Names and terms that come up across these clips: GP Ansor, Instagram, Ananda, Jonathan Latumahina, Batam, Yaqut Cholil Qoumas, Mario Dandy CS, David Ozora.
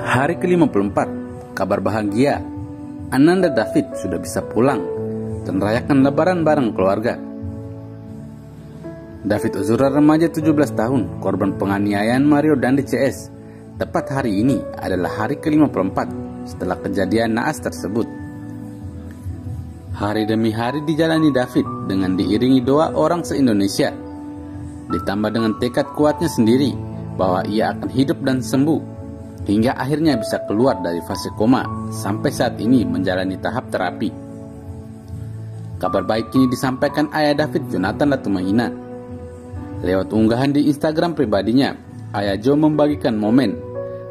Hari ke-54, kabar bahagia, Ananda David sudah bisa pulang dan rayakan lebaran bareng keluarga. David Ozora, remaja 17 tahun, korban penganiayaan Mario Dandy CS, tepat hari ini adalah hari ke-54 setelah kejadian naas tersebut. Hari demi hari dijalani David dengan diiringi doa orang se-Indonesia, ditambah dengan tekad kuatnya sendiri bahwa ia akan hidup dan sembuh, hingga akhirnya bisa keluar dari fase koma sampai saat ini menjalani tahap terapi. Kabar baik ini disampaikan ayah David, Jonathan Latumahina. Lewat unggahan di Instagram pribadinya, ayah Jo membagikan momen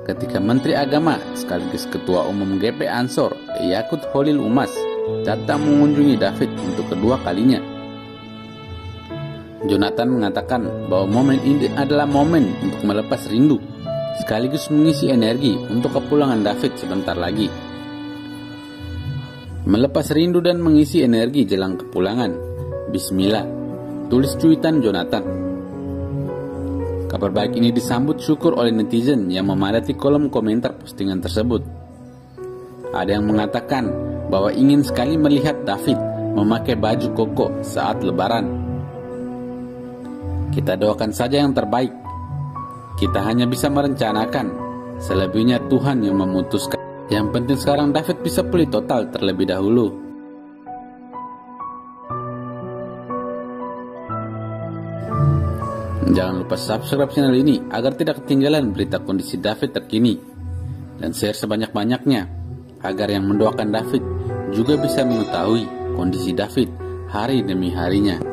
ketika Menteri Agama sekaligus Ketua Umum GP Ansor, Yaqut Cholil Qoumas, datang mengunjungi David untuk kedua kalinya. Jonathan mengatakan bahwa momen ini adalah momen untuk melepas rindu, sekaligus mengisi energi untuk kepulangan David sebentar lagi. Melepas rindu dan mengisi energi jelang kepulangan, bismillah, tulis cuitan Jonathan. Kabar baik ini disambut syukur oleh netizen yang memadati kolom komentar postingan tersebut. Ada yang mengatakan bahwa ingin sekali melihat David memakai baju koko saat lebaran. Kita doakan saja yang terbaik. Kita hanya bisa merencanakan, selebihnya Tuhan yang memutuskan. Yang penting sekarang David bisa pulih total terlebih dahulu. Jangan lupa subscribe channel ini agar tidak ketinggalan berita kondisi David terkini. Dan share sebanyak-banyaknya agar yang mendoakan David juga bisa mengetahui kondisi David hari demi harinya.